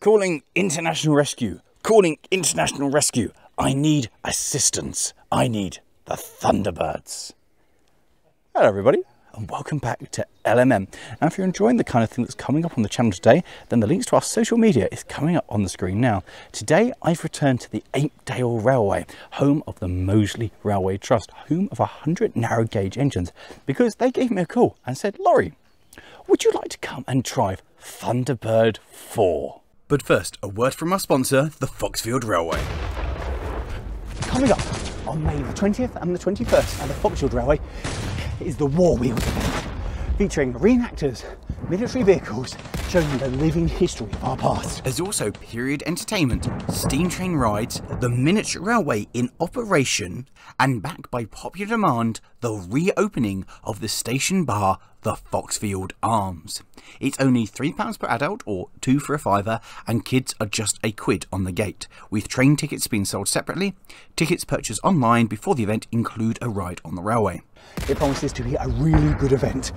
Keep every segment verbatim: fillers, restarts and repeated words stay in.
Calling international rescue. Calling international rescue. I need assistance. I need the Thunderbirds. Hello everybody, and welcome back to L M M. Now if you're enjoying the kind of thing that's coming up on the channel today, then the links to our social media is coming up on the screen now. Today I've returned to the Apedale Railway, home of the Moseley Railway Trust, home of one hundred narrow gauge engines, because they gave me a call and said, Laurie, would you like to come and drive Thunderbird four? But first, a word from our sponsor, the Foxfield Railway. Coming up on May the twentieth and the twenty-first at the Foxfield Railway is the War Wheels, featuring reenactors, military vehicles, showing you the living history of our past. There's also period entertainment, steam train rides, the miniature railway in operation, and backed by popular demand, the reopening of the station bar, the Foxfield Arms. It's only three pounds per adult or two for a fiver, and kids are just a quid on the gate, with train tickets being sold separately. Tickets purchased online before the event include a ride on the railway. It promises to be a really good event.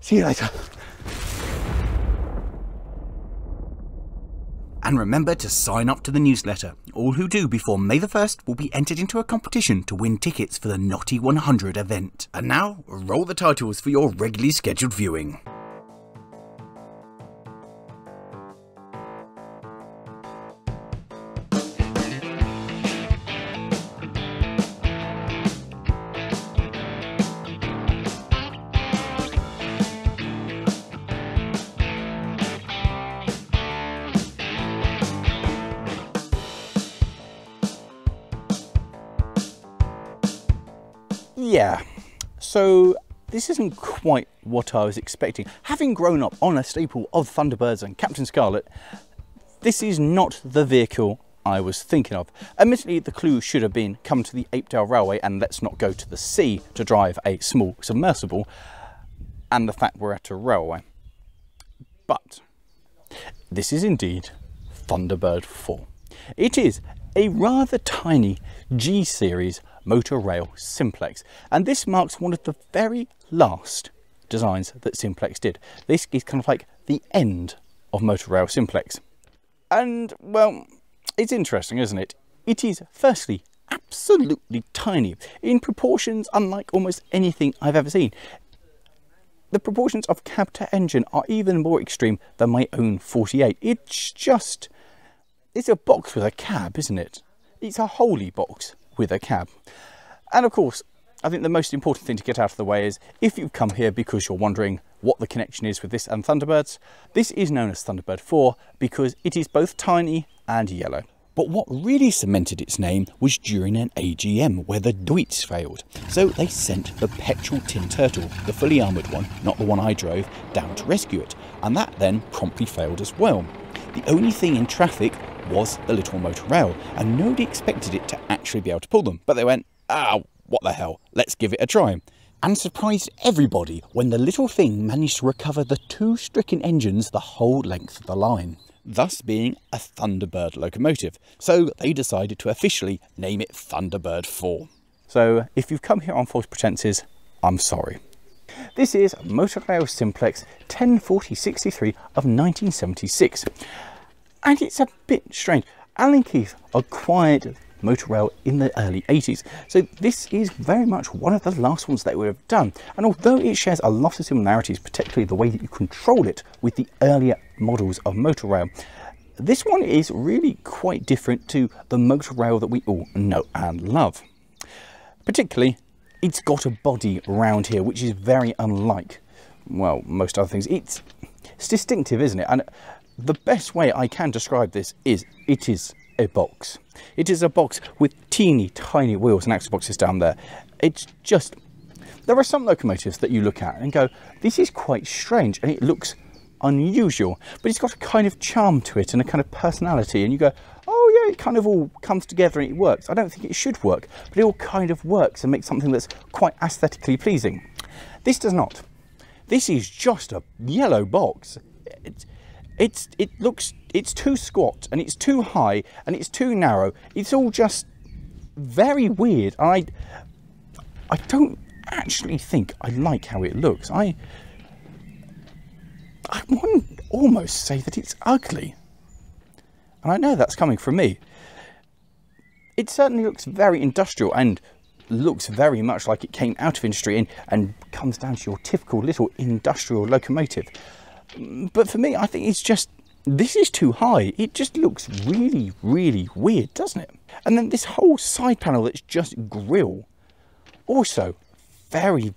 See you later. And remember to sign up to the newsletter. All who do before May the first will be entered into a competition to win tickets for the Knotty one hundred event. And now, roll the titles for your regularly scheduled viewing. Yeah, so this isn't quite what I was expecting. Having grown up on a staple of Thunderbirds and Captain Scarlet, this is not the vehicle I was thinking of. Admittedly, the clue should have been come to the Apedale Railway and let's not go to the sea to drive a small submersible, and the fact we're at a railway. But this is indeed Thunderbird four. It is a rather tiny G-series Motor Rail Simplex, and this marks one of the very last designs that Simplex did. This is kind of like the end of Motor Rail Simplex, and well, it's interesting, isn't it? It is firstly absolutely tiny in proportions, unlike almost anything I've ever seen. The proportions of cab to engine are even more extreme than my own forty-eight. It's just, it's a box with a cab, isn't it? It's a holy box with a cab. And of course, I think the most important thing to get out of the way is, if you've come here because you're wondering what the connection is with this and Thunderbirds, this is known as Thunderbird four because it is both tiny and yellow. But what really cemented its name was during an A G M where the Deutz failed. So they sent the petrol tin turtle, the fully armoured one, not the one I drove, down to rescue it. And that then promptly failed as well. The only thing in traffic was the little motor rail, and nobody expected it to actually be able to pull them, but they went, ah, what the hell, let's give it a try, and surprised everybody when the little thing managed to recover the two stricken engines the whole length of the line, thus being a Thunderbird locomotive. So they decided to officially name it Thunderbird four. So if you've come here on false pretenses, I'm sorry. This is Motorrail Simplex ten forty sixty-three of nineteen seventy-six. And it's a bit strange. Alan Keith acquired Motorrail in the early eighties, so this is very much one of the last ones that we have done. And although it shares a lot of similarities, particularly the way that you control it with the earlier models of Motorrail, this one is really quite different to the Motorrail that we all know and love. Particularly, it's got a body round here, which is very unlike, well, most other things. It's, it's distinctive, isn't it? And the best way I can describe this is it is a box. It is a box with teeny tiny wheels and axle boxes down there. It's just, there are some locomotives that you look at and go, this is quite strange and it looks unusual, but it's got a kind of charm to it and a kind of personality, and you go, oh yeah, it kind of all comes together and it works. I don't think it should work, but it all kind of works and makes something that's quite aesthetically pleasing. This does not. This is just a yellow box. It's, It's, it looks, it's too squat and it's too high and it's too narrow. It's all just very weird. I, I don't actually think I like how it looks. I, I wonder, almost say that it's ugly. And I know that's coming from me. It certainly looks very industrial and looks very much like it came out of industry and, and comes down to your typical little industrial locomotive. But for me, I think it's just, this is too high. It just looks really, really weird, doesn't it? And then this whole side panel that's just grille, also very,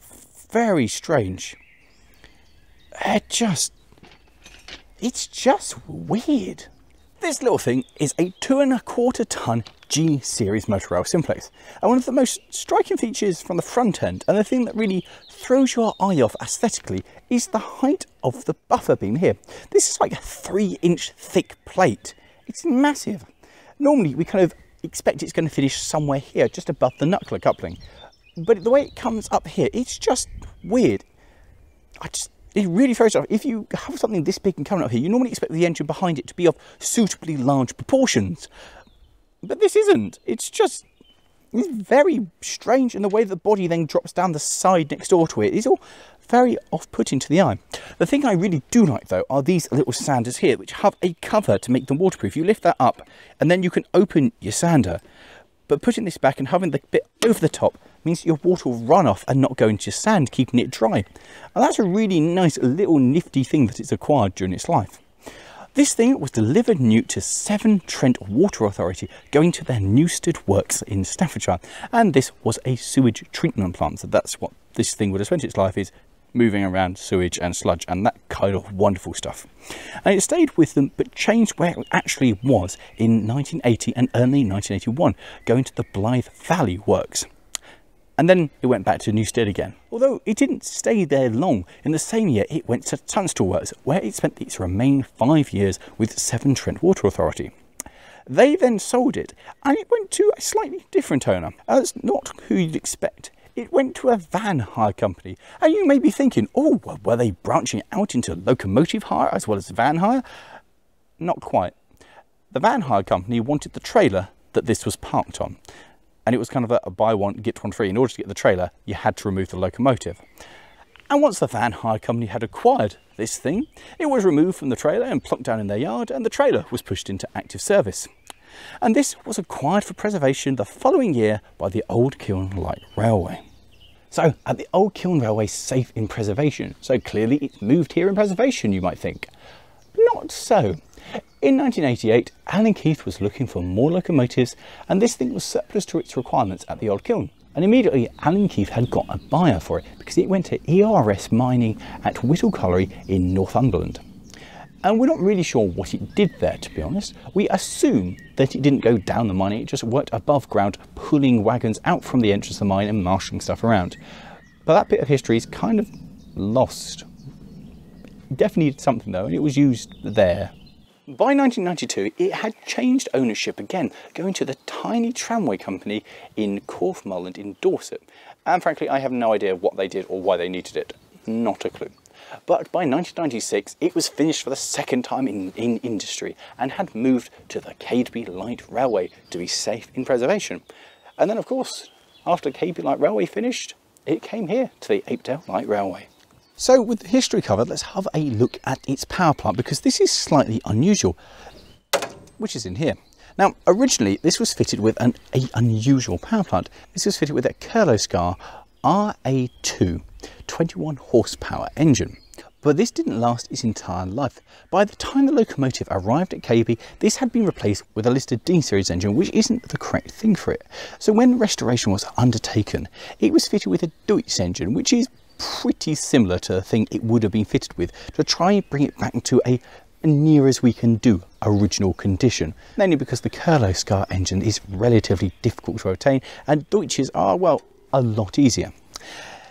very strange. It just, it's just weird. This little thing is a two and a quarter ton G-series Motorrail Simplex. And one of the most striking features from the front end, and the thing that really throws your eye off aesthetically, is the height of the buffer beam here. This is like a three inch thick plate. It's massive. Normally we kind of expect it's going to finish somewhere here, just above the knuckler coupling. But the way it comes up here, it's just weird. I just, it really throws it off. If you have something this big and coming up here, you normally expect the engine behind it to be of suitably large proportions. But this isn't. It's just, it's very strange, and the way the body then drops down the side next door to it is all very off-putting to the eye. The thing I really do like, though, are these little sanders here, which have a cover to make them waterproof. You lift that up, and then you can open your sander. But putting this back and having the bit over the top means your water will run off and not go into your sand, keeping it dry. And that's a really nice little nifty thing that it's acquired during its life. This thing was delivered new to Severn Trent Water Authority, going to their Newstead works in Staffordshire. And this was a sewage treatment plant, so that's what this thing would have spent its life, is moving around sewage and sludge and that kind of wonderful stuff. And it stayed with them, but changed where it actually was in nineteen eighty and early nineteen eighty-one, going to the Blythe Valley works. And then it went back to Newstead again. Although it didn't stay there long, in the same year it went to Tunstall Works, where it spent its remaining five years with Severn Trent Water Authority. They then sold it, and it went to a slightly different owner. And that's not who you'd expect. It went to a van hire company. And you may be thinking, oh, well, were they branching out into locomotive hire as well as van hire? Not quite. The van hire company wanted the trailer that this was parked on. And it was kind of a, a buy one, get one free. In order to get the trailer, you had to remove the locomotive. And once the van hire company had acquired this thing, it was removed from the trailer and plunked down in their yard, and the trailer was pushed into active service. And this was acquired for preservation the following year by the Old Kiln Light Railway. So at the Old Kiln Railway, safe in preservation. So clearly it's moved here in preservation, you might think. Not so. In nineteen eighty-eight, Alan Keith was looking for more locomotives, and this thing was surplus to its requirements at the Old Kiln. And immediately, Alan Keith had got a buyer for it, because it went to E R S Mining at Whittle Colliery in Northumberland. And we're not really sure what it did there, to be honest. We assume that it didn't go down the mine, it just worked above ground, pulling wagons out from the entrance of the mine and marshalling stuff around. But that bit of history is kind of lost. It definitely did something, though, and it was used there. By nineteen ninety-two, it had changed ownership again, going to the tiny tramway company in Corfe Mullen in Dorset. And frankly, I have no idea what they did or why they needed it. Not a clue. But by nineteen ninety-six, it was finished for the second time in, in industry and had moved to the Cadeby Light Railway to be safe in preservation. And then, of course, after Cadeby Light Railway finished, it came here to the Apedale Light Railway. So with the history covered, let's have a look at its power plant, because this is slightly unusual, which is in here. Now, originally, this was fitted with an a unusual power plant. This was fitted with a Kurloskar R A two twenty-one horsepower engine. But this didn't last its entire life. By the time the locomotive arrived at Cadeby, this had been replaced with a listed D-series engine, which isn't the correct thing for it. So when restoration was undertaken, it was fitted with a Deutz engine, which is pretty similar to the thing it would have been fitted with, to try and bring it back to a near as we can do original condition, mainly because the Kurloskar engine is relatively difficult to obtain and Deutzes are, well, a lot easier.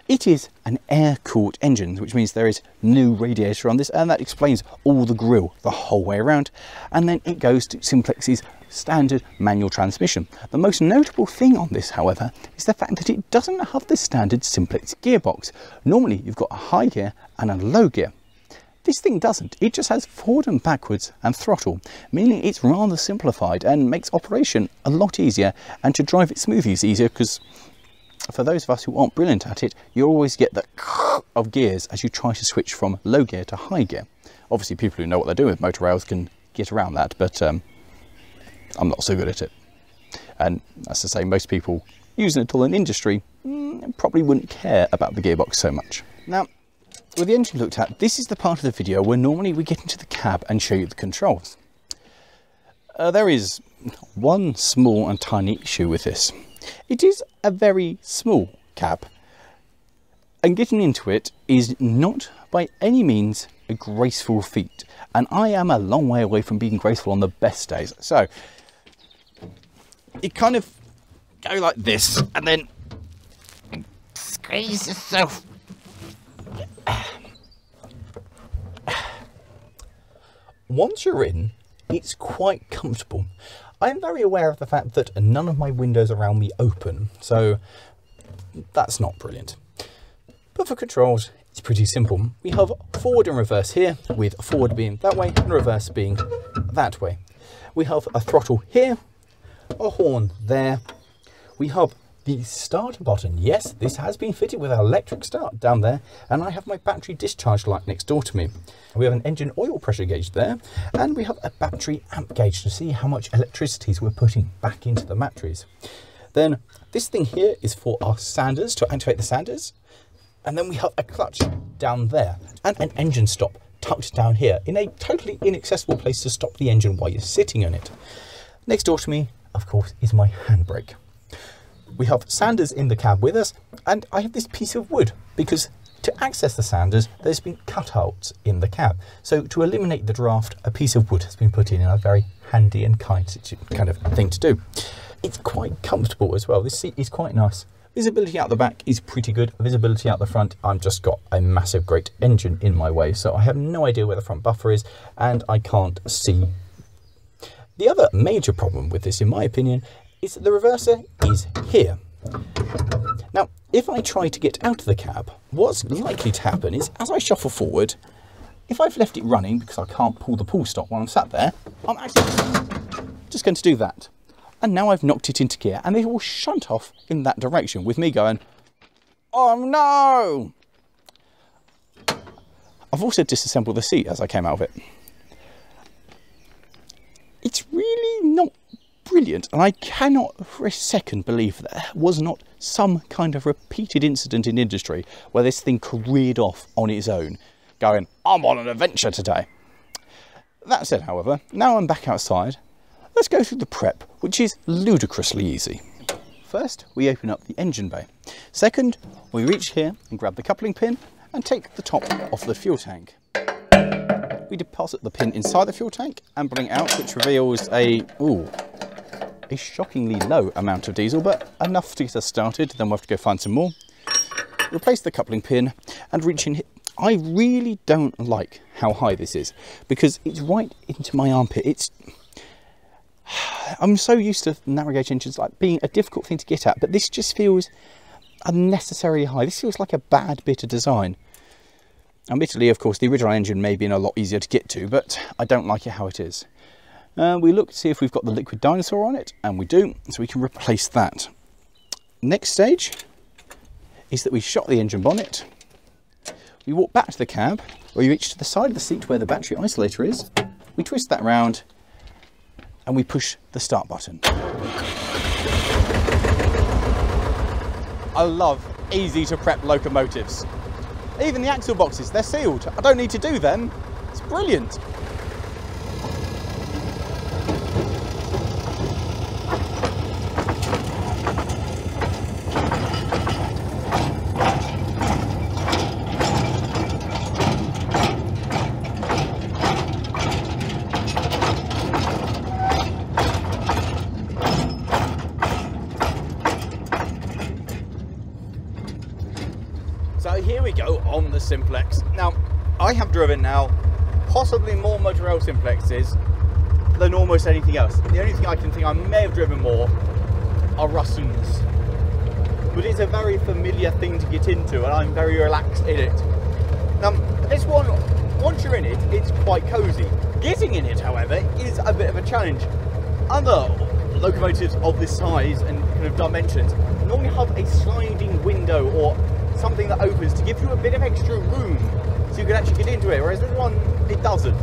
It is an air-cooled engine, which means there is no radiator on this, and that explains all the grill the whole way around. And then it goes to Simplex's standard manual transmission. The most notable thing on this, however, is the fact that it doesn't have the standard Simplex gearbox. Normally, you've got a high gear and a low gear. This thing doesn't. It just has forward and backwards and throttle, meaning it's rather simplified and makes operation a lot easier, and to drive it smoothly is easier, because for those of us who aren't brilliant at it, you always get the of gears as you try to switch from low gear to high gear. Obviously people who know what they're doing with motor rails can get around that, but um, I'm not so good at it. And as I say, most people using it all in industry mm, probably wouldn't care about the gearbox so much. Now, with the engine looked at, this is the part of the video where normally we get into the cab and show you the controls. Uh, there is one small and tiny issue with this. It is a very small cab, and getting into it is not by any means a graceful feat, and I am a long way away from being graceful on the best days. So you kind of go like this and then squeeze yourself once you're in. It's quite comfortable. I'm very aware of the fact that none of my windows around me open, so that's not brilliant. But for controls, it's pretty simple. We have forward and reverse here, with forward being that way and reverse being that way. We have a throttle here, a horn there. We have the start button. Yes, this has been fitted with an electric start down there, and I have my battery discharge light next door to me. We have an engine oil pressure gauge there, and we have a battery amp gauge to see how much electricity we're putting back into the batteries. Then this thing here is for our sanders, to activate the sanders, and then we have a clutch down there and an engine stop tucked down here in a totally inaccessible place to stop the engine while you're sitting on it. Next door to me, of course, is my handbrake. We have sanders in the cab with us, and I have this piece of wood because to access the sanders, there's been cutouts in the cab. So to eliminate the draft, a piece of wood has been put in, and a very handy and kind kind of thing to do. It's quite comfortable as well. This seat is quite nice. Visibility out the back is pretty good. Visibility out the front, I've just got a massive great engine in my way, so I have no idea where the front buffer is, and I can't see. The other major problem with this, in my opinion, is that the reverser is here. Now, if I try to get out of the cab, what's likely to happen is, as I shuffle forward, if I've left it running because I can't pull the pull stop while I'm sat there, I'm actually just going to do that. And now I've knocked it into gear, and it will shunt off in that direction with me going, oh no! I've also disassembled the seat as I came out of it. It's really not brilliant, and I cannot for a second believe that there was not some kind of repeated incident in industry where this thing careered off on its own, going, I'm on an adventure today. That said, however, now I'm back outside, let's go through the prep, which is ludicrously easy. First, we open up the engine bay. Second, we reach here and grab the coupling pin and take the top off the fuel tank. We deposit the pin inside the fuel tank and bring it out, which reveals a, ooh, a shockingly low amount of diesel, but enough to get us started. Then we'll have to go find some more. Replace the coupling pin and reach in here. I really don't like how high this is because it's right into my armpit. It's, I'm so used to narrow-gauge engines like being a difficult thing to get at, but this just feels unnecessarily high. This feels like a bad bit of design. Admittedly, of course, the original engine may have been a lot easier to get to, but I don't like it how it is. Uh, we look to see if we've got the liquid dinosaur on it, and we do, so we can replace that. Next stage is that we shot the engine bonnet. We walk back to the cab, where you reach to the side of the seat where the battery isolator is. We twist that round, and we push the start button. I love easy to prep locomotives. Even the axle boxes, they're sealed. I don't need to do them. It's brilliant. Simplex. Now, I have driven now possibly more Motorrail Simplexes than almost anything else. The only thing I can think I may have driven more are Russens, but it's a very familiar thing to get into, and I'm very relaxed in it. Now, this one, once you're in it, it's quite cosy. Getting in it, however, is a bit of a challenge. Other locomotives of this size and kind of dimensions normally have a sliding window or something that opens to give you a bit of extra room so you can actually get into it, whereas this one, it doesn't.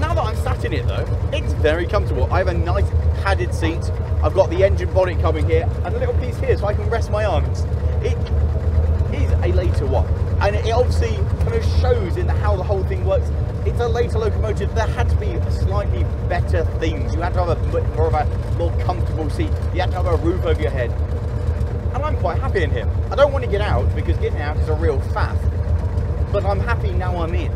Now that I'm sat in it though, it's very comfortable. I have a nice padded seat. I've got the engine bonnet coming here and a little piece here so I can rest my arms. It is a later one, and it obviously kind of shows in the, how the whole thing works. It's a later locomotive. There had to be slightly better things. You had to have a more of a more comfortable seat. You had to have a roof over your head. And I'm quite happy in here. I don't want to get out because getting out is a real faff. But I'm happy now I'm in.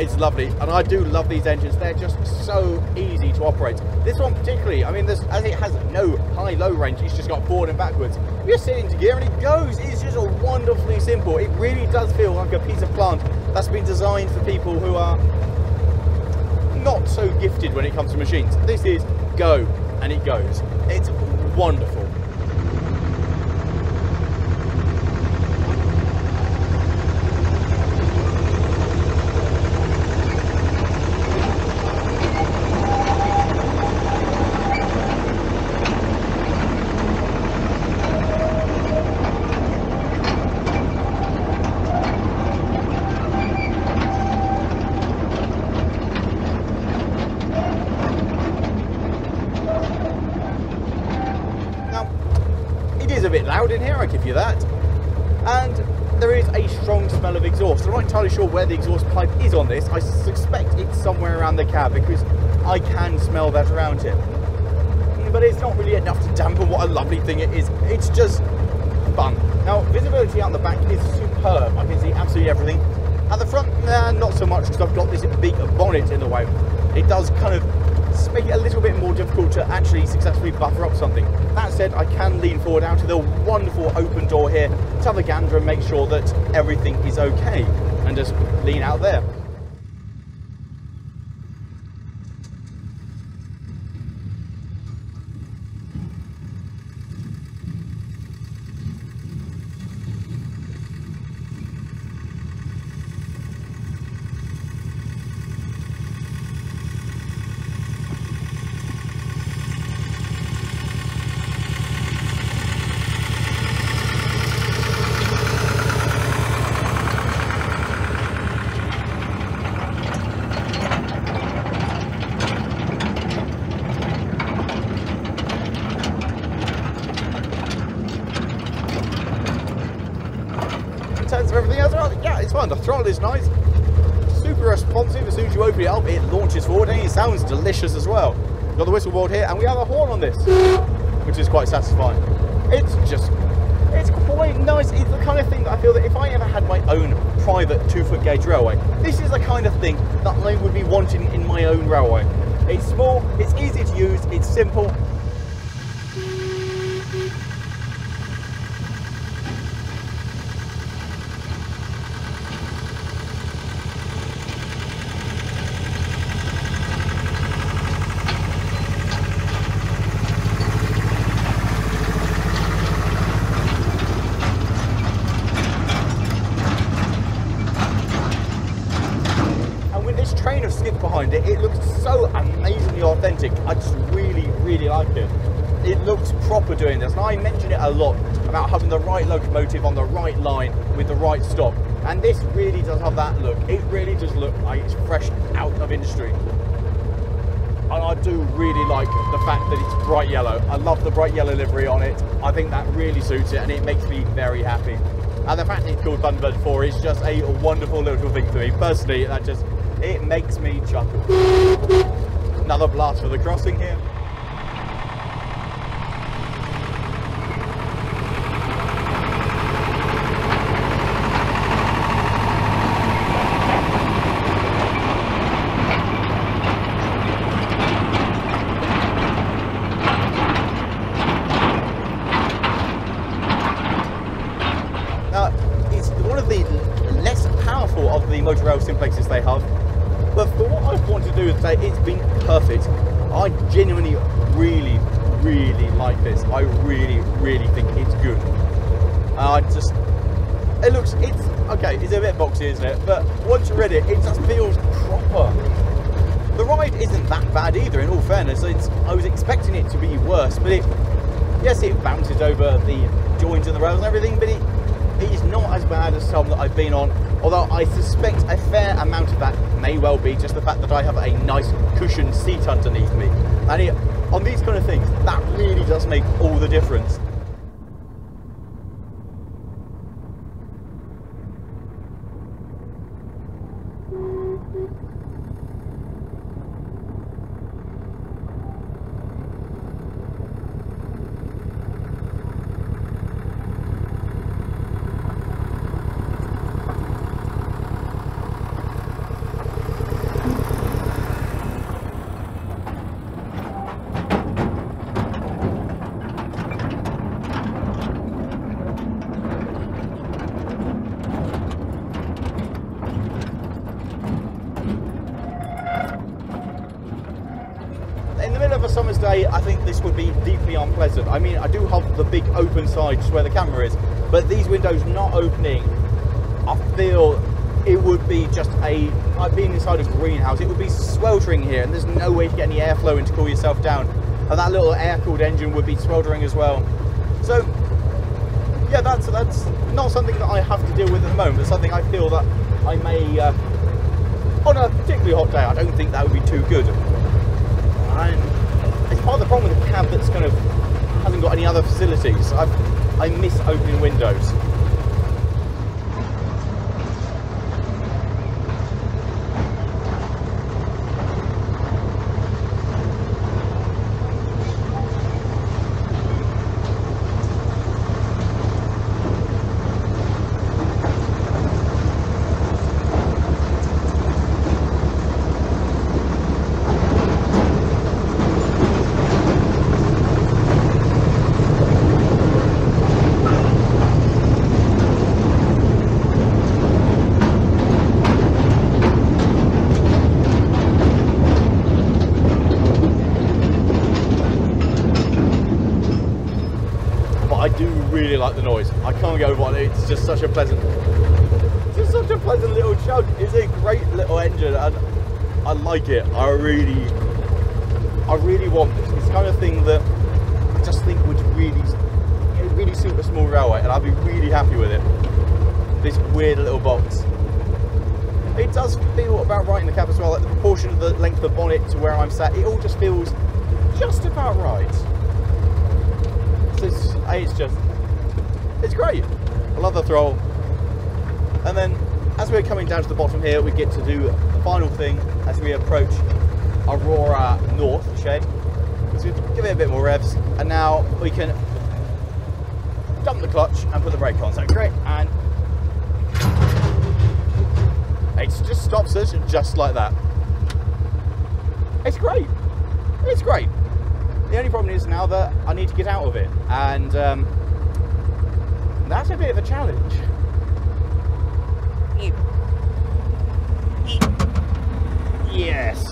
It's lovely, and I do love these engines. They're just so easy to operate. This one particularly, I mean, this, as it has no high-low range, it's just got forward and backwards. You just sit into gear and it goes. It's just wonderfully simple. It really does feel like a piece of plant that's been designed for people who are not so gifted when it comes to machines. This is go, and it goes. It's wonderful. That, and there is a strong smell of exhaust. I'm not entirely sure where the exhaust pipe is on this. I suspect it's somewhere around the cab because I can smell that around here, but it's not really enough to dampen what a lovely thing it is. It's just fun. Now, visibility out the back is superb. I can see absolutely everything. At the front, nah, not so much because I've got this big bonnet in the way. It does kind of make it a little bit more difficult to actually successfully buffer up something. That said, I can lean forward out to the wonderful open door here to have a gander and make sure that everything is okay, and just lean out there. Is nice, super responsive. As soon as you open it up, it launches forward and it sounds delicious as well. We've got the whistle board here, and we have a horn on this, which is quite satisfying. It's just, it's quite nice. It's the kind of thing that I feel that if I ever had my own private two-foot gauge railway, this is the kind of thing that I would be wanting in my own railway. It's small, it's easy to use, it's simple. It looks so amazingly authentic. I just really, really like it. It looks proper doing this. And I mention it a lot about having the right locomotive on the right line with the right stop. And this really does have that look. It really does look like it's fresh out of industry. And I do really like the fact that it's bright yellow. I love the bright yellow livery on it. I think that really suits it and it makes me very happy. And the fact that it's called Thunderbird four is just a wonderful little thing for me. Personally, that just... it makes me chuckle. Another blast for the crossing here. Now, it's one of the less powerful of the Motorrail Simplexes they have. But for what I've wanted to do today, it's been perfect. I genuinely really, really like this. I really, really think it's good. And I just, it looks, it's, okay, it's a bit boxy, isn't it? But once you read it, it just feels proper. The ride isn't that bad either, in all fairness. It's, I was expecting it to be worse, but it, yes, it bounces over the joints of the rails and everything, but it, it is not as bad as some that I've been on, although I suspect a fair amount of that may well be just the fact that I have a nice cushioned seat underneath me. And it, on these kind of things, that really does make all the difference. I think this would be deeply unpleasant. I mean, I do have the big open side just where the camera is, but these windows not opening, I feel it would be just a, like being inside a greenhouse. It would be sweltering here, and there's no way to get any airflow and to cool yourself down. And that little air-cooled engine would be sweltering as well. So, yeah, that's that's not something that I have to deal with at the moment. It's something I feel that I may, uh, on a particularly hot day, I don't think that would be too good. And it's part of the problem with a cab that's kind of hasn't got any other facilities. I've, I miss opening windows. Like the noise, I can't get over on it. It's just such a pleasant, it's just such a pleasant little chug. It's a great little engine, and I like it. I really, I really want this. It's the kind of thing that I just think would really, it really suit a small railway, and I'd be really happy with it. This weird little box. It does feel about right in the cab as well. Like the proportion of the length of the bonnet to where I'm sat, it all just feels just about right. So it's, it's just. It's great. I love the throttle. And then as we're coming down to the bottom here, we get to do the final thing as we approach Aurora North shed. So give it a bit more revs, and now we can dump the clutch and put the brake on. So great, and it just stops us just like that. It's great. It's great. The only problem is now that I need to get out of it, and um, that's a bit of a challenge. Yes.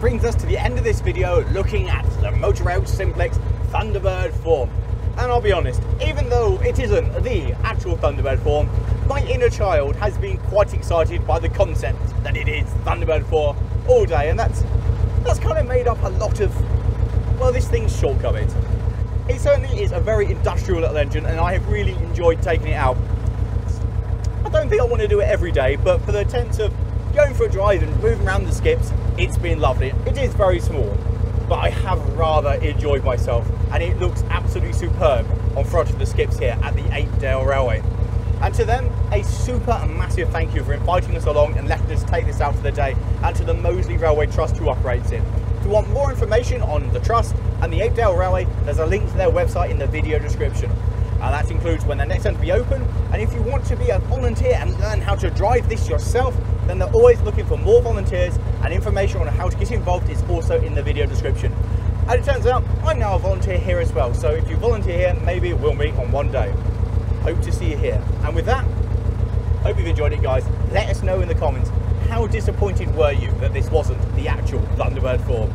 Brings us to the end of this video looking at the Motorrail Simplex Thunderbird form. And I'll be honest, even though it isn't the actual Thunderbird form, my inner child has been quite excited by the concept that it is Thunderbird four all day, and that's that's kind of made up a lot of, well, this thing's shortcomings. It certainly is a very industrial little engine, and I have really enjoyed taking it out. I don't think I want to do it every day, but for the sense of going for a drive and moving around the skips, it's been lovely. It is very small, but I have rather enjoyed myself, and it looks absolutely superb on front of the skips here at the Apedale Railway. And to them, a super massive thank you for inviting us along and letting us take this out for the day, and to the Moseley Railway Trust who operates it. If you want more information on the Trust and the Apedale Railway, there's a link to their website in the video description. And that includes when they're next time to be open, and if you want to be a volunteer and learn how to drive this yourself, then they're always looking for more volunteers, and information on how to get involved is also in the video description. And it turns out, I'm now a volunteer here as well, so if you volunteer here, maybe we'll meet on one day. Hope to see you here. And with that, hope you've enjoyed it, guys. Let us know in the comments, how disappointed were you that this wasn't the actual Thunderbird four?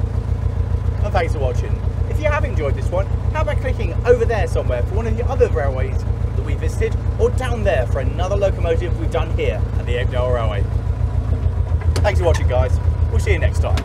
And thanks for watching. If you have enjoyed this one, how about clicking over there somewhere for one of the other railways that we visited, or down there for another locomotive we've done here at the Apedale Railway. Thanks for watching, guys. We'll see you next time.